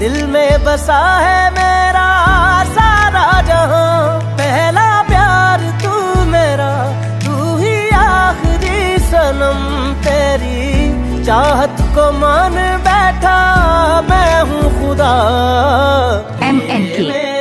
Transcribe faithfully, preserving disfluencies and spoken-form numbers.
दिल में बसा है मेरा सारा जहां। पहला प्यार तू मेरा, तू ही आखिरी सनम। तेरी चाहत को मान बैठा मैं हूँ खुदा। एम एन के